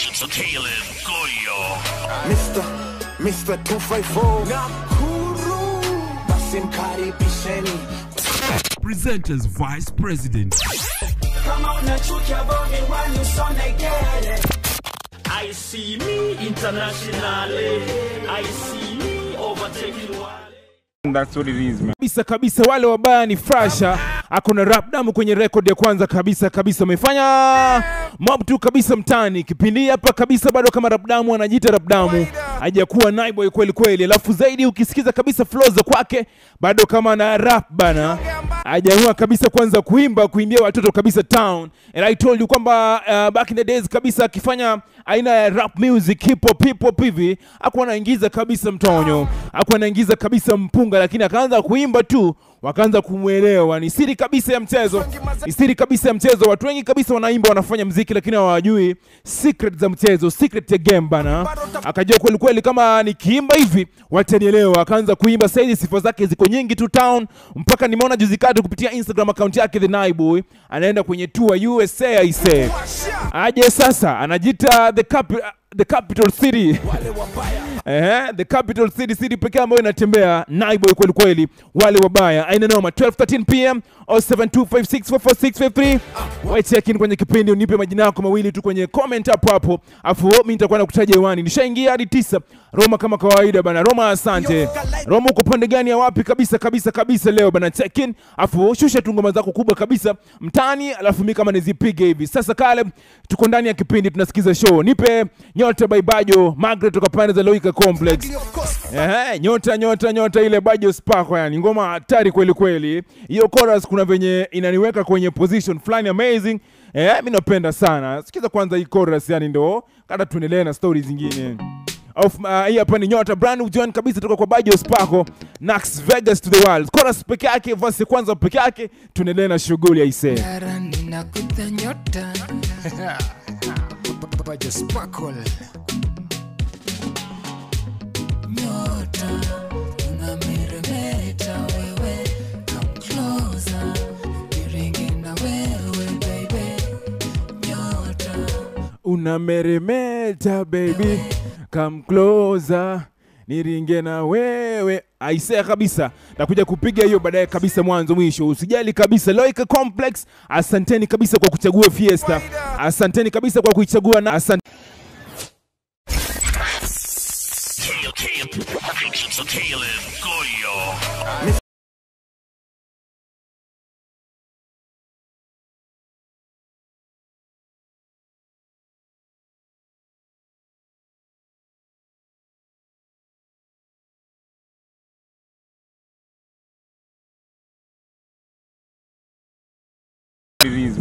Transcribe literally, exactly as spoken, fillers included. It's Caleb Goyo. Mister, Mister two five four. Nakuru. Basim Kari Bisheni. Present as Vice President. Come out and choke your body when you son again. I see me internationally. I see me overtaking one. That's what it is, man. Kabisa kabisa wale wabaya ni Frasha. Akona rap damu kwenye record ya kwanza kabisa kabisa amefanya mob tu kabisa mtani. Kipindi hapa kabisa bado kama rap damu anajiita rap damu. Hajakuwa Naiboi kweli kweli. Alafu zaidi ukisikiza kabisa flow za kwake bado kama na rap bana. Hajakuwa kabisa kwanza kuimba kuimbia watoto kabisa town. And I told you kwamba uh, back in the days kabisa akifanya aina ya rap music hip hop hip hop hivi hakuwa anaingiza kabisa mtonyo. Hakuwa anaingiza kabisa mpunga, lakini akaanza kuimba tu wakaanza kumuelewa. Ni siri kabisa ya mchezo, ni siri kabisa ya mchezo. Watu wengi kabisa wanaimba wanafanya muziki lakini hawajui secret za mchezo, secret ya game bana. Akajua kweli kweli kama nikiimba hivi watanielewa, akaanza kuimba. Sasa sifa zake ziko nyingi tu town, mpaka nimeona juzi kati kupitia Instagram account yake The Naiboi anaenda kwenye tour U S A. I say aje sasa anajiita the cap the capital city. Eh, the capital city city pekee ambayo inatembea Naiboi kweli kweli. Wale wabaya aina noma. Twelve thirteen p m au seven two five six four four six five three. Wait checking kwenye kipindi unipe majina yako mawili tu kwenye comment hapo hapo. Afu mimi nitakuwa nakutaja hewani. Nishaingia hadi tisa. Roma kama kawaida bana. Roma asante. Roma uko pande gani ya wapi kabisa kabisa kabisa leo bana. Checking. Afu shusha tu ngoma zako kubwa kabisa mtani alafu mimi kama nizipige hivi. Sasa Caleb tuko ndani ya kipindi tunasikiza show. Nipe Nyota by Bajo, Margaret kutoka pande za Loika Complex. Eh, nyota nyota nyota ile Bajo Sparko yani. Ngoma hatari kweli kweli. Hiyo chorus kuna venye inaniweka kwenye position flani amazing. Eh, mimi napenda sana. Sikiza kwanza hii chorus yani ndo kada tuendelee na stories zingine. Of hii uh, hapa ni Nyota brand new join kabisa kutoka kwa Bajo Sparko, Nax Vegas to the world. Chorus peke yake, verse kwanza peke yake, tuendelee na shughuli aisee. Nakuta nyota. Bajo Sparko unameremeta baby, come closer, niringe na wewe. Aisea kabisa, nakuja kupiga hiyo baadaye kabisa mwanzo mwisho. Usijali kabisa Loika Complex, asanteni kabisa kwa kuchagua Fiesta. Asanteni kabisa kwa kuichagua na asante. It is, man.